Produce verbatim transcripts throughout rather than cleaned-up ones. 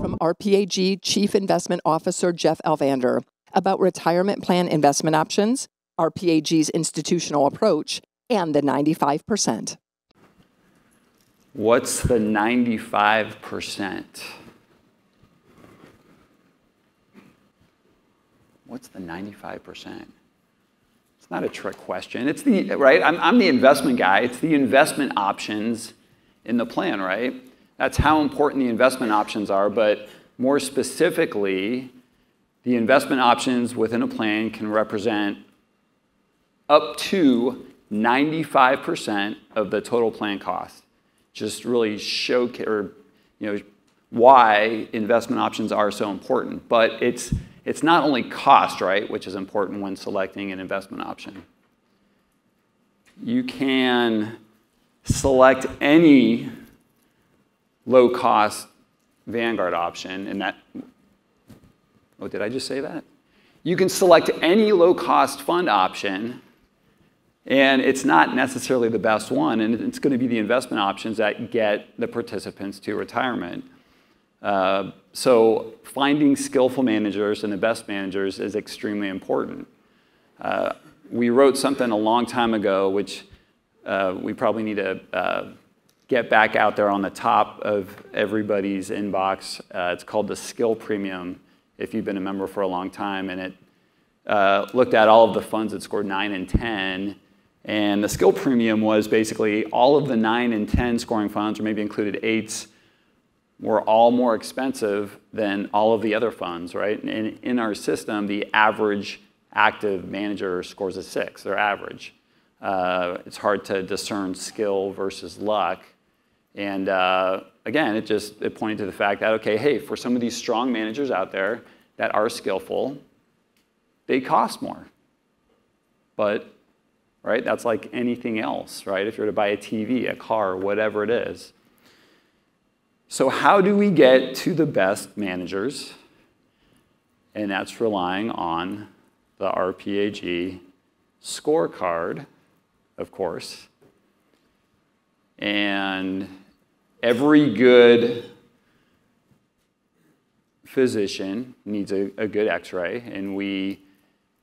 from R P A G Chief Investment Officer Jeff Elvander about retirement plan investment options, R P A G's institutional approach, and the ninety-five percent. What's the ninety-five percent? What's the ninety-five percent? It's not a trick question. It's the, right? I'm, I'm the investment guy. It's the investment options in the plan, right? That's how important the investment options are, but more specifically, the investment options within a plan can represent up to ninety-five percent of the total plan cost. Just really show, or, you know, why investment options are so important. But it's, it's not only cost, right, which is important when selecting an investment option. You can select any low-cost Vanguard option, and that, oh, did I just say that? You can select any low-cost fund option, and it's not necessarily the best one, and it's going to be the investment options that get the participants to retirement. Uh, so finding skillful managers and the best managers is extremely important. Uh, we wrote something a long time ago, which uh, we probably need to uh, get back out there on the top of everybody's inbox. Uh, it's called the Skill Premium, if you've been a member for a long time, and it uh, looked at all of the funds that scored nine and ten. And the Skill Premium was basically all of the nine and ten scoring funds, or maybe included eights, were all more expensive than all of the other funds, right? And in our system, the average active manager scores a six, they're average. Uh, it's hard to discern skill versus luck. And uh, again, it just it pointed to the fact that, okay, hey, for some of these strong managers out there that are skillful, they cost more. But, right, that's like anything else, right? If you're to buy a T V, a car, whatever it is. So how do we get to the best managers? And that's relying on the R P A G scorecard, of course. And every good physician needs a, a good x-ray. And we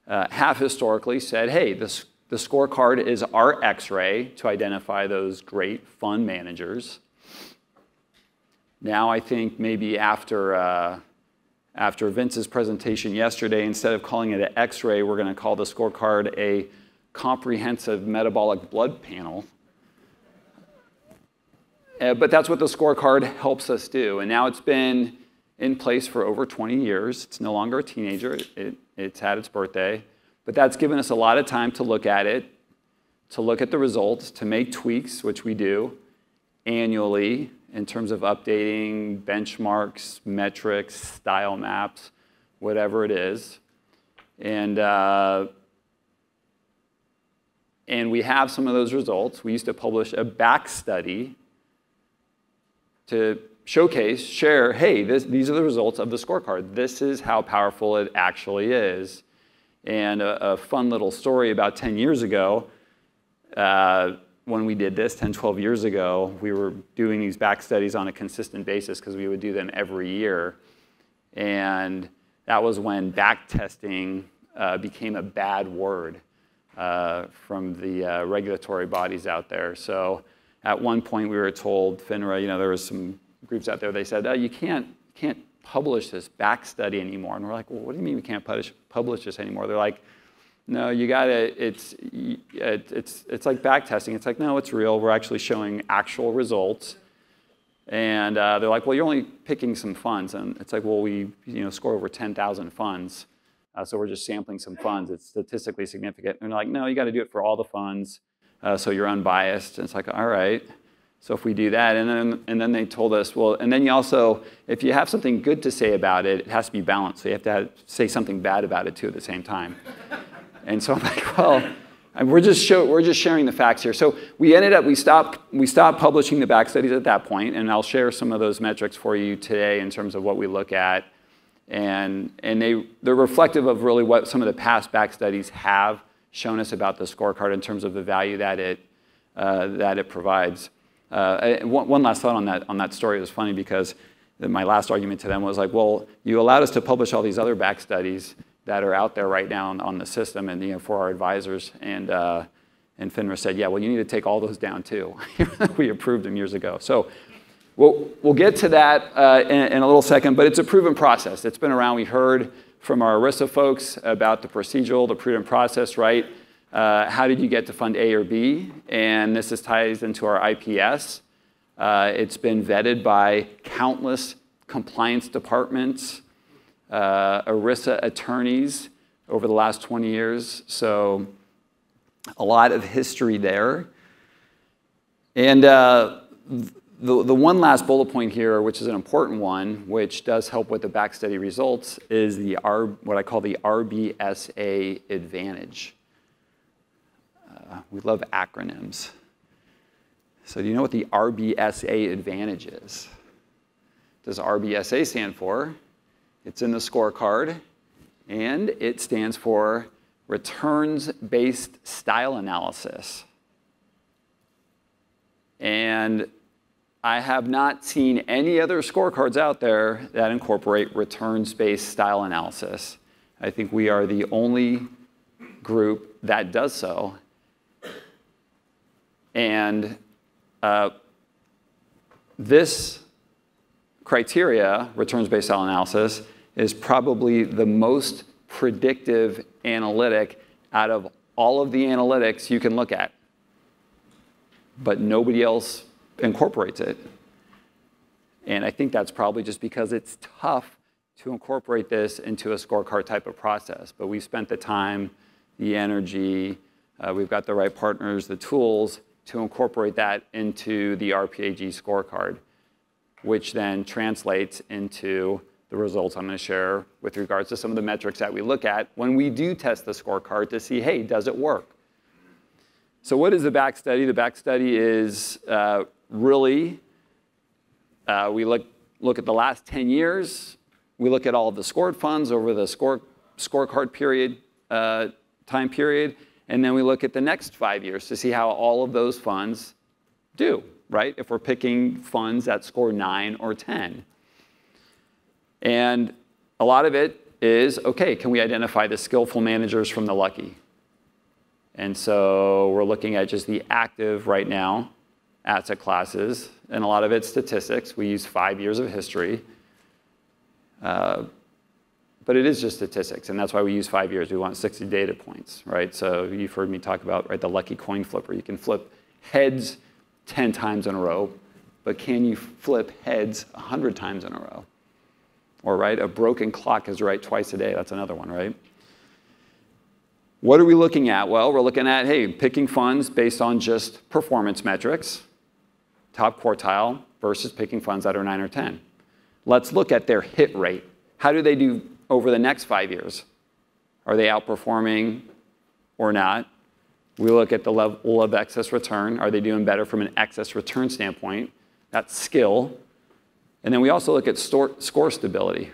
uh, have historically said, hey, this, the scorecard is our x-ray to identify those great fund managers. Now I think maybe after, uh, after Vince's presentation yesterday, instead of calling it an x-ray, we're going to call the scorecard a comprehensive metabolic blood panel. Uh, but that's what the scorecard helps us do. And now it's been in place for over twenty years. It's no longer a teenager. It, it, it's had its birthday. But that's given us a lot of time to look at it, to look at the results, to make tweaks, which we do annually, in terms of updating benchmarks, metrics, style maps, whatever it is. And, uh, and we have some of those results. We used to publish a back study to showcase, share, hey, this, these are the results of the scorecard. This is how powerful it actually is. And a, a fun little story about ten years ago, uh, when we did this ten, twelve years ago, we were doing these back studies on a consistent basis because we would do them every year. And that was when back testing uh, became a bad word uh, from the uh, regulatory bodies out there. So at one point we were told, FINRA, you know, there was some groups out there, they said, oh, you can't, can't publish this back study anymore. And we're like, well, what do you mean we can't publish, publish this anymore? They're like, no, you gotta, it's, it's, it's like back testing. It's like, no, it's real. We're actually showing actual results. And uh, they're like, well, you're only picking some funds. And it's like, well, we you know, score over ten thousand funds. Uh, so we're just sampling some funds. It's statistically significant. And they're like, no, you gotta do it for all the funds. Uh, so you're unbiased. And it's like, all right. So if we do that, and then, and then they told us, well, and then you also, if you have something good to say about it, it has to be balanced. So you have to have, say something bad about it too at the same time. And so I'm like, well, we're just, show, we're just sharing the facts here. So we ended up, we stopped, we stopped publishing the back studies at that point, and I'll share some of those metrics for you today in terms of what we look at. And, and they, they're reflective of really what some of the past back studies have shown us about the scorecard in terms of the value that it, uh, that it provides. Uh, one, one last thought on that, on that story. It was funny because my last argument to them was like, well, you allowed us to publish all these other back studies that are out there right now on, on the system and, you know, for our advisors. And, uh, and FINRA said, yeah, well, you need to take all those down too. We approved them years ago. So we'll, we'll get to that uh, in, in a little second, but it's a proven process. It's been around. We heard from our ERISA folks about the procedural, the prudent process, right? Uh, how did you get to fund A or B? And this is ties into our I P S. Uh, it's been vetted by countless compliance departments, uh, ERISA attorneys over the last twenty years. So a lot of history there. And uh, the, the one last bullet point here, which is an important one, which does help with the back study results, is the R, what I call the R B S A advantage. Uh, we love acronyms. So do you know what the R B S A advantage is? Does R B S A stand for? It's in the scorecard, and it stands for returns-based style analysis. And I have not seen any other scorecards out there that incorporate returns-based style analysis. I think we are the only group that does so. And Uh, this criteria, returns-based style analysis, is probably the most predictive analytic out of all of the analytics you can look at. But nobody else incorporates it. And I think that's probably just because it's tough to incorporate this into a scorecard type of process. But we've spent the time, the energy, uh, we've got the right partners, the tools, to incorporate that into the R PAG scorecard, which then translates into the results I'm going to share with regards to some of the metrics that we look at when we do test the scorecard to see, hey, does it work? So what is the back study? The back study is uh, really, uh, we look, look at the last ten years. We look at all of the scored funds over the score, scorecard period, uh, time period. And then we look at the next five years to see how all of those funds do, right? If we're picking funds that score nine or ten. And a lot of it is, okay, can we identify the skillful managers from the lucky? And so we're looking at just the active right now asset classes, and a lot of it's statistics. We use five years of history. Uh, But it is just statistics, and that's why we use five years. We want sixty data points, right? So you've heard me talk about, right, the lucky coin flipper. You can flip heads ten times in a row, but can you flip heads one hundred times in a row? Or, right, a broken clock is right twice a day. That's another one, right? What are we looking at? Well, we're looking at, hey, picking funds based on just performance metrics, top quartile, versus picking funds that are nine or ten. Let's look at their hit rate. How do they do over the next five years? Are they outperforming or not? We look at the level of excess return. Are they doing better from an excess return standpoint? That's skill. And then we also look at store, score stability,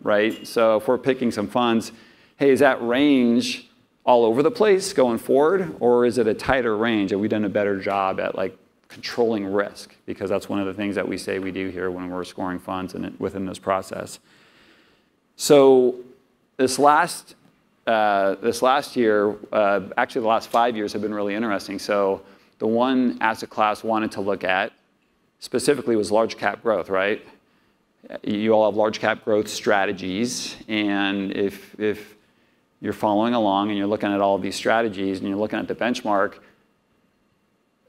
right? So if we're picking some funds, hey, is that range all over the place going forward, or is it a tighter range? Have we done a better job at like controlling risk? Because that's one of the things that we say we do here when we're scoring funds and within this process. So this last, uh, this last year, uh, actually the last five years have been really interesting. So the one asset class wanted to look at specifically was large cap growth, right? You all have large cap growth strategies. And if, if you're following along and you're looking at all of these strategies and you're looking at the benchmark,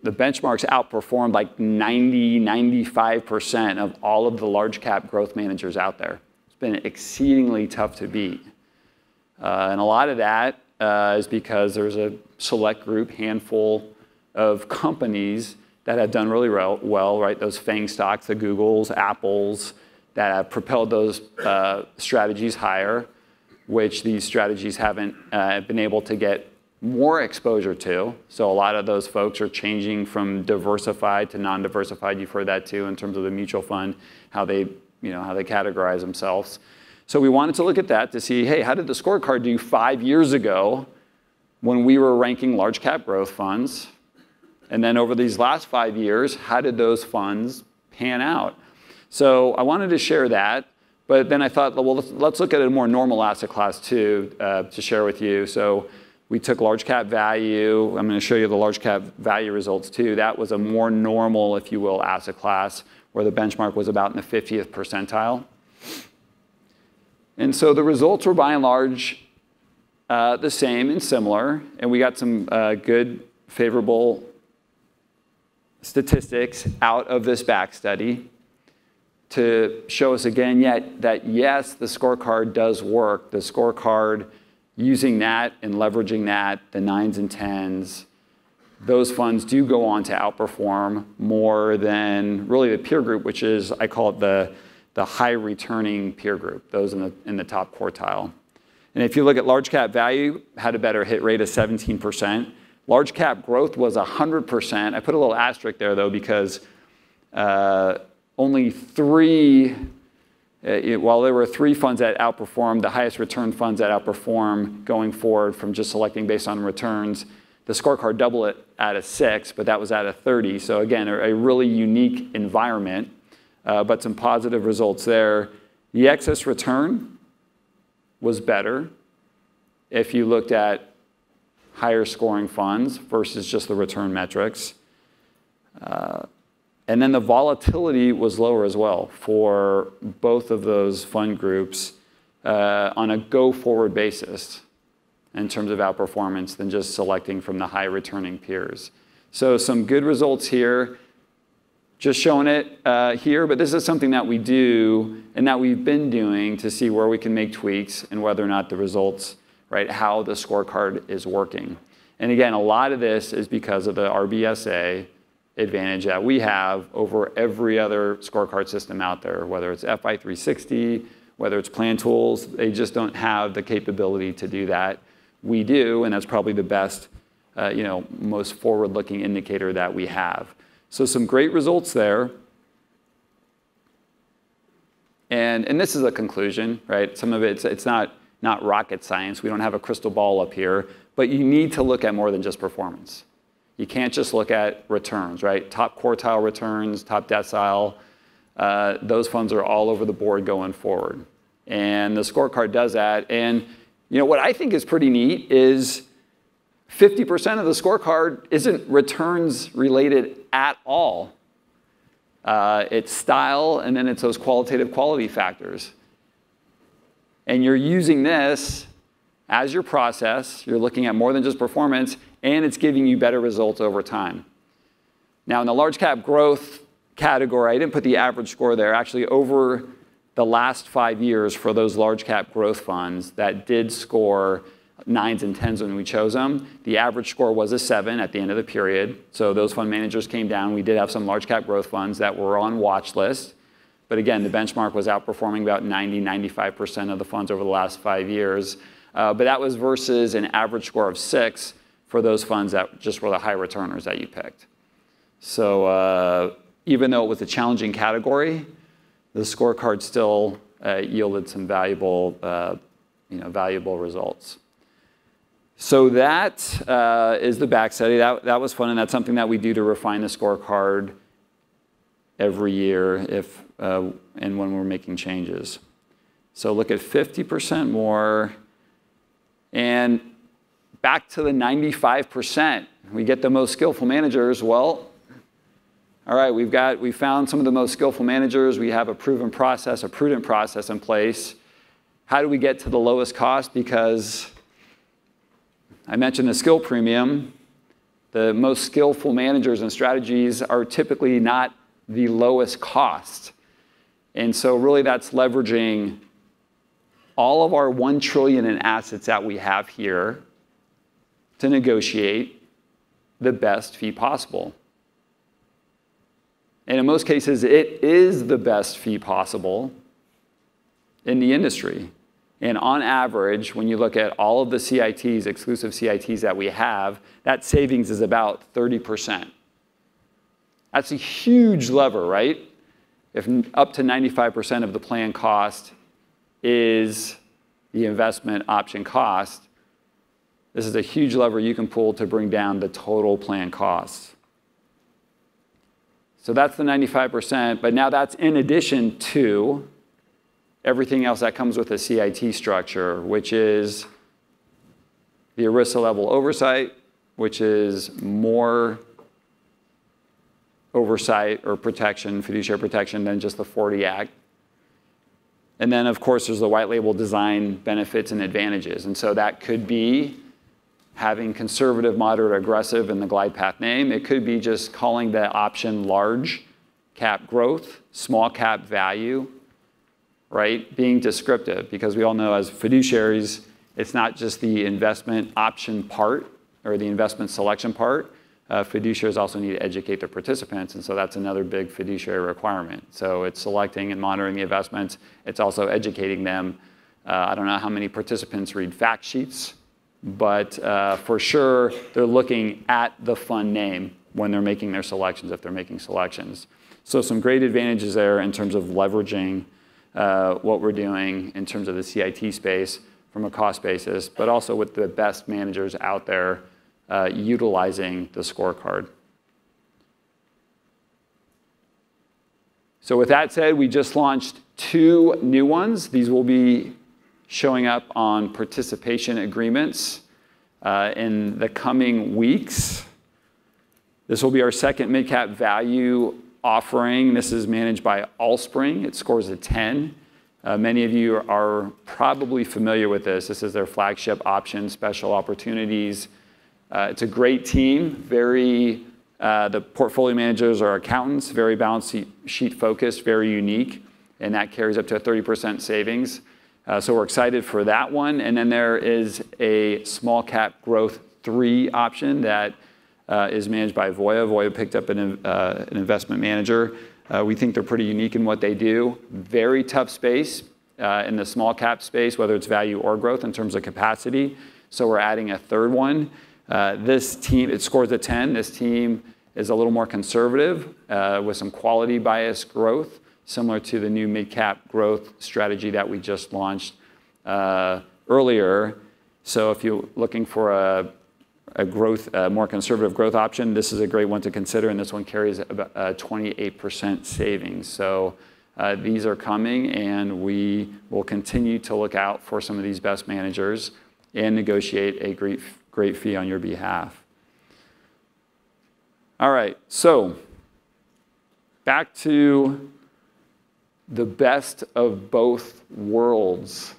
the benchmarks outperformed like ninety, ninety-five percent of all of the large cap growth managers out there. Been exceedingly tough to beat. Uh, and a lot of that uh, is because there's a select group, handful of companies that have done really well, right? Those FANG stocks, the Googles, Apples, that have propelled those uh, strategies higher, which these strategies haven't uh, been able to get more exposure to. So a lot of those folks are changing from diversified to non-diversified. You've heard that too in terms of the mutual fund, how they you know, how they categorize themselves. So we wanted to look at that to see, hey, how did the scorecard do five years ago when we were ranking large cap growth funds? And then over these last five years, how did those funds pan out? So I wanted to share that, but then I thought, well, let's, let's look at a more normal asset class too uh, to share with you. So we took large cap value. I'm going to show you the large cap value results too. That was a more normal, if you will, asset class where the benchmark was about in the fiftieth percentile. And so the results were by and large uh, the same and similar, and we got some uh, good favorable statistics out of this back study to show us again yet that yes, the scorecard does work. The scorecard, using that and leveraging that, the nines and tens, those funds do go on to outperform more than really the peer group, which is, I call it the, the high returning peer group, those in the, in the top quartile. And if you look at large cap value, had a better hit rate of seventeen percent. Large cap growth was one hundred percent. I put a little asterisk there though, because uh, only three, It, while there were three funds that outperformed, the highest return funds that outperform going forward from just selecting based on returns, the scorecard doubled it at a six, but that was at a thirty. So again, a, a really unique environment, uh, but some positive results there. The excess return was better if you looked at higher scoring funds versus just the return metrics. Uh, And then the volatility was lower as well for both of those fund groups uh, on a go-forward basis in terms of outperformance than just selecting from the high-returning peers. So some good results here, just showing it uh, here, but this is something that we do and that we've been doing to see where we can make tweaks and whether or not the results, right, how the scorecard is working. And again, a lot of this is because of the R B S A advantage that we have over every other scorecard system out there, whether it's F I three sixty, whether it's Plan Tools. They just don't have the capability to do that. We do, and that's probably the best, uh, you know, most forward-looking indicator that we have. So some great results there. And, and this is a conclusion, right? Some of it's, it's not, not rocket science. We don't have a crystal ball up here, but you need to look at more than just performance. You can't just look at returns, right? Top quartile returns, top decile, uh, those funds are all over the board going forward. And the scorecard does that. And you know what I think is pretty neat is fifty percent of the scorecard isn't returns related at all. Uh, it's style, and then it's those qualitative quality factors. And you're using this as your process. You're looking at more than just performance, and it's giving you better results over time. Now in the large cap growth category, I didn't put the average score there. Actually, over the last five years for those large cap growth funds that did score nines and tens when we chose them, the average score was a seven at the end of the period. So those fund managers came down. We did have some large cap growth funds that were on watch list. But again, the benchmark was outperforming about ninety, ninety-five percent of the funds over the last five years. Uh, but that was versus an average score of six for those funds that just were the high returners that you picked. So uh, even though it was a challenging category, the scorecard still uh, yielded some valuable, uh, you know, valuable results. So that uh, is the back study. That, that was fun, and that's something that we do to refine the scorecard every year if uh, and when we're making changes. So look at fifty percent more, and back to the ninety-five percent. We get the most skillful managers. Well, all right, we've got, we found some of the most skillful managers. We have a proven process, a prudent process in place. How do we get to the lowest cost? Because I mentioned the skill premium. The most skillful managers and strategies are typically not the lowest cost. And so really that's leveraging all of our one trillion dollars in assets that we have here to negotiate the best fee possible. And in most cases, it is the best fee possible in the industry. And on average, when you look at all of the C I Ts, exclusive C I Ts that we have, that savings is about thirty percent. That's a huge lever, right? If up to ninety-five percent of the plan cost is the investment option cost, this is a huge lever you can pull to bring down the total plan costs. So that's the ninety-five percent, but now that's in addition to everything else that comes with a C I T structure, which is the ERISA level oversight, which is more oversight or protection, fiduciary protection, than just the forty Act. And then, of course, there's the white label design benefits and advantages. And so that could be having conservative, moderate, aggressive in the glide path name. It could be just calling the option large cap growth, small cap value, right? Being descriptive, because we all know as fiduciaries, it's not just the investment option part or the investment selection part. Uh, fiduciaries also need to educate their participants, and so that's another big fiduciary requirement. So it's selecting and monitoring the investments. It's also educating them. Uh, I don't know how many participants read fact sheets, but uh, for sure they're looking at the fund name when they're making their selections, if they're making selections. So some great advantages there in terms of leveraging uh, what we're doing in terms of the C I T space from a cost basis, but also with the best managers out there Uh, utilizing the scorecard. So with that said, we just launched two new ones. These will be showing up on participation agreements uh, in the coming weeks. This will be our second mid-cap value offering. This is managed by Allspring. It scores a ten. Uh, many of you are probably familiar with this. This is their flagship option, special opportunities. Uh, it's a great team, very, uh, the portfolio managers are accountants, very balance sheet focused, very unique, and that carries up to a thirty percent savings. Uh, so we're excited for that one. And then there is a small cap growth three option that uh, is managed by Voya. Voya picked up an, uh, an investment manager. Uh, we think they're pretty unique in what they do. Very tough space uh, in the small cap space, whether it's value or growth in terms of capacity. So we're adding a third one. Uh, this team, it scores a ten. This team is a little more conservative uh, with some quality bias growth, similar to the new mid-cap growth strategy that we just launched uh, earlier. So if you're looking for a, a growth, a more conservative growth option, this is a great one to consider, and this one carries about uh, twenty-eight percent savings. So uh, these are coming, and we will continue to look out for some of these best managers and negotiate a great great fee on your behalf. All right, so back to the best of both worlds.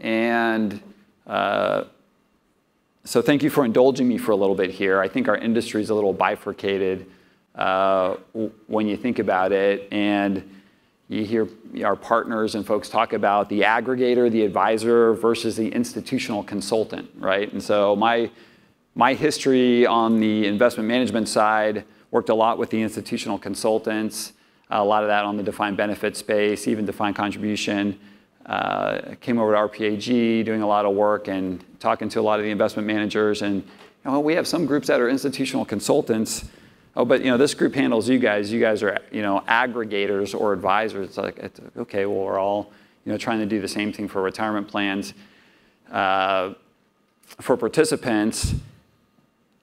And uh, so thank you for indulging me for a little bit here. I think our industry is a little bifurcated uh, when you think about it. And you hear our partners and folks talk about the aggregator, the advisor versus the institutional consultant, right? And so my, my history on the investment management side worked a lot with the institutional consultants, a lot of that on the defined benefit space, even defined contribution. Uh, came over to R P A G, doing a lot of work and talking to a lot of the investment managers. And you know, we have some groups that are institutional consultants. Oh, but you know, this group handles you guys. You guys are, you know, aggregators or advisors. It's like, it's, okay, well, we're all, you know, trying to do the same thing for retirement plans uh, for participants.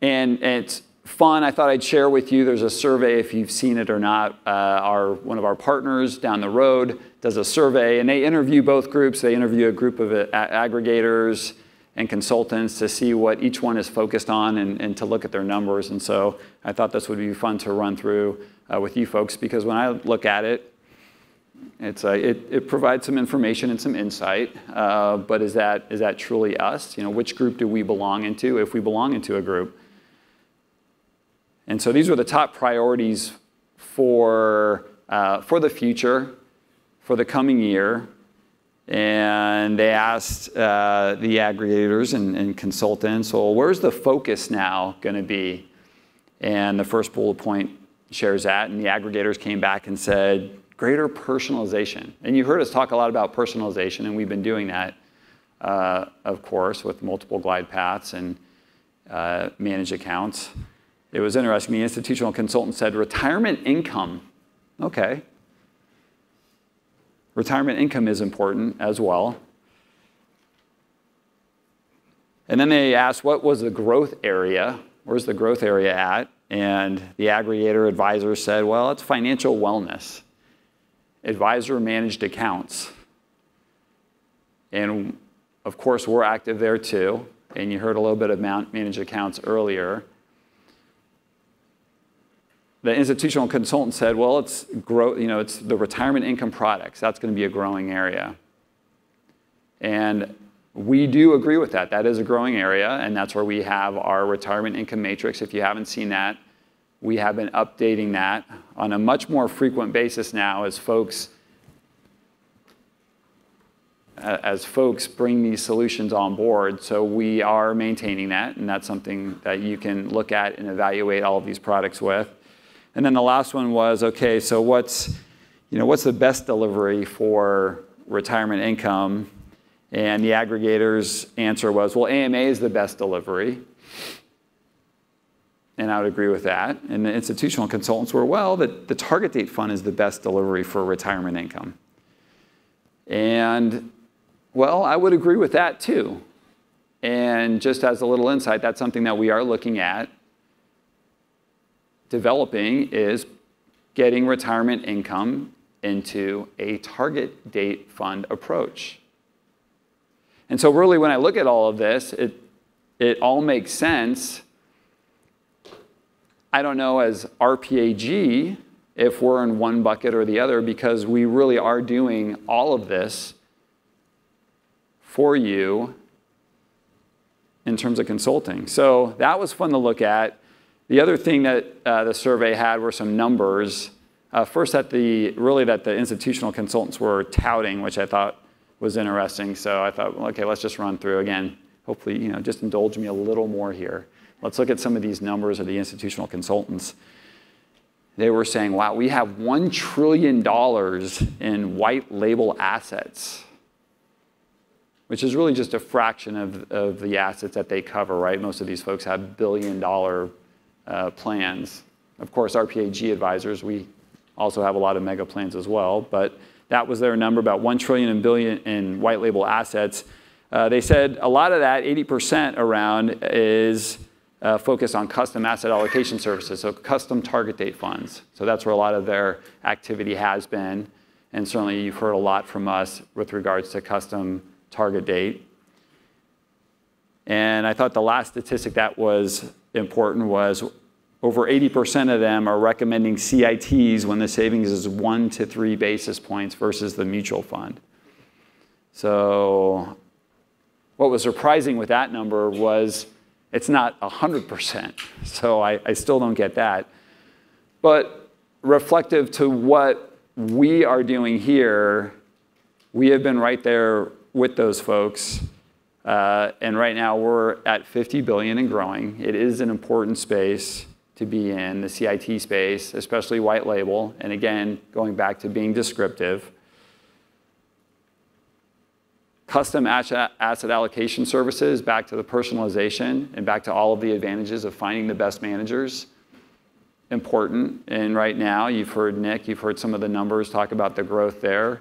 And, and it's fun. I thought I'd share with you. There's a survey, if you've seen it or not. Uh, our one of our partners down the road does a survey, and they interview both groups. They interview a group of a aggregators and consultants to see what each one is focused on and, and to look at their numbers. And so I thought this would be fun to run through uh, with you folks, because when I look at it, it's a, it, it provides some information and some insight, uh, but is that, is that truly us? You know, which group do we belong into, if we belong into a group? And so these were the top priorities for, uh, for the future, for the coming year. And they asked uh, the aggregators and, and consultants, well, where's the focus now going to be? And the first bullet point shares that, and the aggregators came back and said, greater personalization. And you heard us talk a lot about personalization, and we've been doing that, uh, of course, with multiple glide paths and uh, managed accounts. It was interesting. The institutional consultant said, retirement income. Okay. Retirement income is important as well. And then they asked, what was the growth area? Where's the growth area at? And the aggregator advisor said, well, it's financial wellness. Advisor managed accounts. And of course, we're active there too. And you heard a little bit about managed accounts earlier. The institutional consultant said, well, it's grow, you know, it's the retirement income products. That's going to be a growing area. And we do agree with that. That is a growing area, and that's where we have our retirement income matrix. If you haven't seen that, we have been updating that on a much more frequent basis now as folks, as folks bring these solutions on board. So we are maintaining that, and that's something that you can look at and evaluate all of these products with. And then the last one was, okay, so what's, you know, what's the best delivery for retirement income? And the aggregator's answer was, well, A M A is the best delivery. And I would agree with that. And the institutional consultants were, well, the, the target date fund is the best delivery for retirement income. And, well, I would agree with that too. And just as a little insight, that's something that we are looking at. Developing is getting retirement income into a target date fund approach. And so really when I look at all of this, it, it all makes sense. I don't know as R P A G if we're in one bucket or the other, because we really are doing all of this for you in terms of consulting. So that was fun to look at. The other thing that uh, the survey had were some numbers. Uh, first, that the really that the institutional consultants were touting, which I thought was interesting. So I thought, well, okay, let's just run through again. Hopefully, you know, just indulge me a little more here. Let's look at some of these numbers of the institutional consultants. They were saying, wow, we have one trillion dollars in white label assets, which is really just a fraction of, of the assets that they cover, right? Most of these folks have billion dollar Uh, plans. Of course, R P A G advisors, we also have a lot of mega plans as well, but that was their number, about one trillion dollars and billion in white label assets. Uh, they said a lot of that, eighty percent around, is uh, focused on custom asset allocation services, so custom target date funds. So that's where a lot of their activity has been, and certainly you've heard a lot from us with regards to custom target date. And I thought the last statistic that was important was over eighty percent of them are recommending C I Ts when the savings is one to three basis points versus the mutual fund. So what was surprising with that number was it's not one hundred percent. So I, I still don't get that. But reflective to what we are doing here, we have been right there with those folks. Uh, and right now we're at fifty billion dollars and growing. It is an important space to be in, the C I T space, especially white label. And again, going back to being descriptive. Custom asset allocation services, back to the personalization and back to all of the advantages of finding the best managers, important. And right now, you've heard Nick, you've heard some of the numbers talk about the growth there.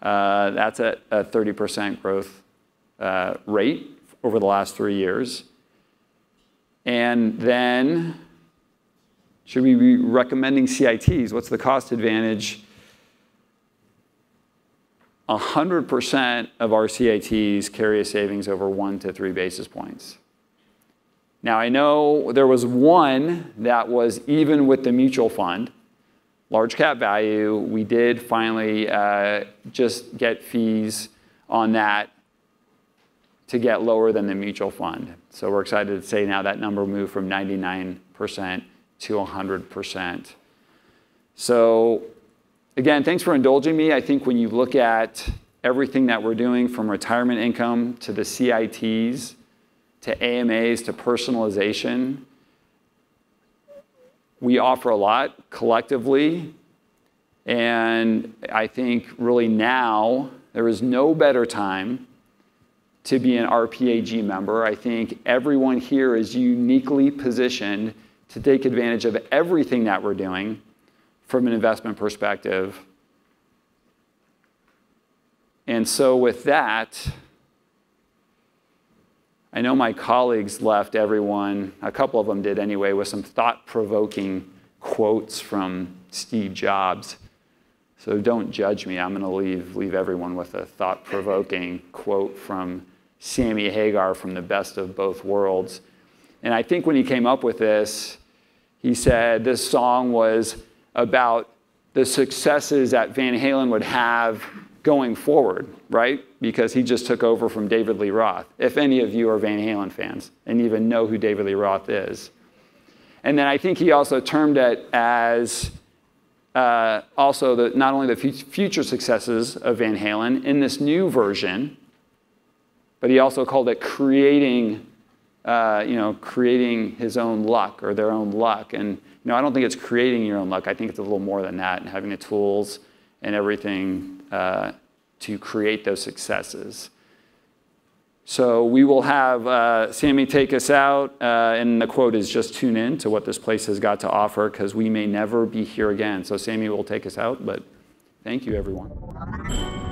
Uh, that's at a thirty percent growth Uh, rate over the last three years. And then, should we be recommending C I Ts? What's the cost advantage? one hundred percent of our C I Ts carry a savings over one to three basis points. Now, I know there was one that was even with the mutual fund, large cap value. We did finally uh, just get fees on that to get lower than the mutual fund. So we're excited to say now that number moved from ninety-nine percent to one hundred percent. So again, thanks for indulging me. I think when you look at everything that we're doing, from retirement income to the C I Ts, to A M As, to personalization, we offer a lot collectively. And I think really now, there is no better time to be an R P A G member. I think everyone here is uniquely positioned to take advantage of everything that we're doing from an investment perspective. And so with that, I know my colleagues left everyone, a couple of them did anyway, with some thought-provoking quotes from Steve Jobs. So don't judge me. I'm going to leave, leave everyone with a thought-provoking quote from Sammy Hagar from The Best of Both Worlds. And I think when he came up with this, he said this song was about the successes that Van Halen would have going forward, right? Because he just took over from David Lee Roth, if any of you are Van Halen fans and even know who David Lee Roth is. And then I think he also termed it as uh, also the, not only the future successes of Van Halen in this new version, but he also called it creating, uh, you know, creating his own luck or their own luck. And you know, I don't think it's creating your own luck. I think it's a little more than that, and having the tools and everything uh, to create those successes. So we will have uh, Sammy take us out, uh, and the quote is just tune in to what this place has got to offer, because we may never be here again. So Sammy will take us out, but thank you, everyone.